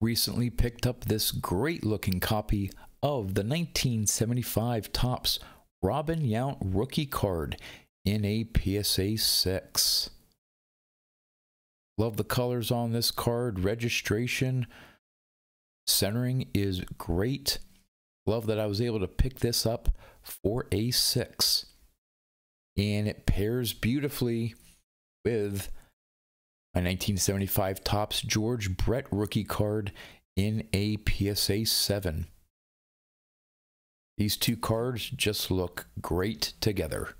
recently picked up this great looking copy of the 1975 Topps Robin Yount rookie card in a PSA 6. Love the colors on this card. Registration, centering is great. Love that I was able to pick this up for a 6. And it pairs beautifully with a 1975 Topps George Brett rookie card in a PSA 7. These two cards just look great together.